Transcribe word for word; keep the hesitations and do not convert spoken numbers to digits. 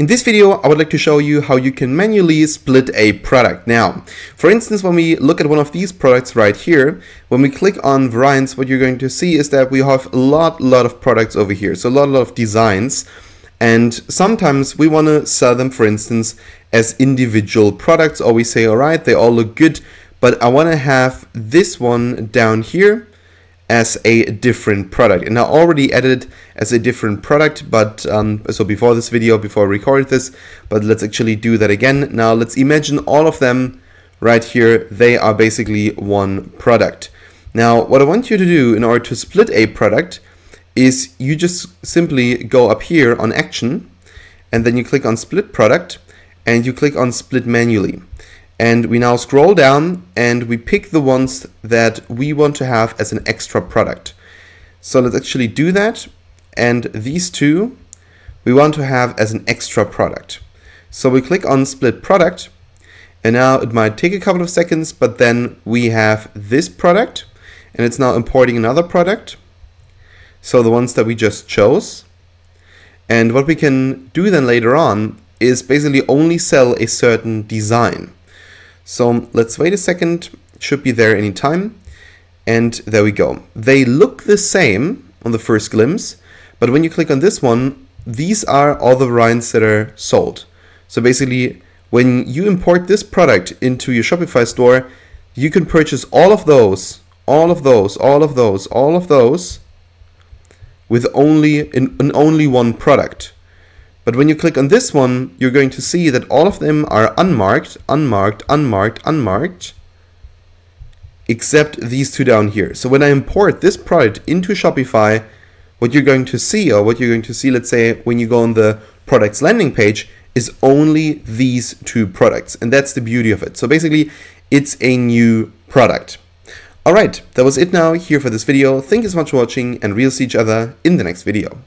In this video, I would like to show you how you can manually split a product. Now, for instance, when we look at one of these products right here, when we click on variants, what you're going to see is that we have a lot, lot of products over here. So a lot, lot of designs. And sometimes we want to sell them, for instance, as individual products, or we say, all right, they all look good, but I want to have this one down here as a different product. And I already added it as a different product, but um, so before this video, before I recorded this, but let's actually do that again. Now let's imagine all of them right here. They are basically one product. Now, what I want you to do in order to split a product is you just simply go up here on action, and then you click on split product, and you click on split manually. And we now scroll down and we pick the ones that we want to have as an extra product. So let's actually do that. And these two we want to have as an extra product. So we click on split product, and now it might take a couple of seconds, but then we have this product, and it's now importing another product. So the ones that we just chose. And what we can do then later on is basically only sell a certain design. So let's wait a second, it should be there any time. And there we go. They look the same on the first glimpse, but when you click on this one, these are all the variants that are sold. So basically, when you import this product into your Shopify store, you can purchase all of those, all of those, all of those, all of those with only in, in only one product. But when you click on this one, you're going to see that all of them are unmarked, unmarked, unmarked, unmarked, except these two down here. So when I import this product into Shopify, what you're going to see, or what you're going to see, let's say, when you go on the products landing page, is only these two products. And that's the beauty of it. So basically, it's a new product. All right, that was it now here for this video. Thank you so much for watching, and we'll see each other in the next video.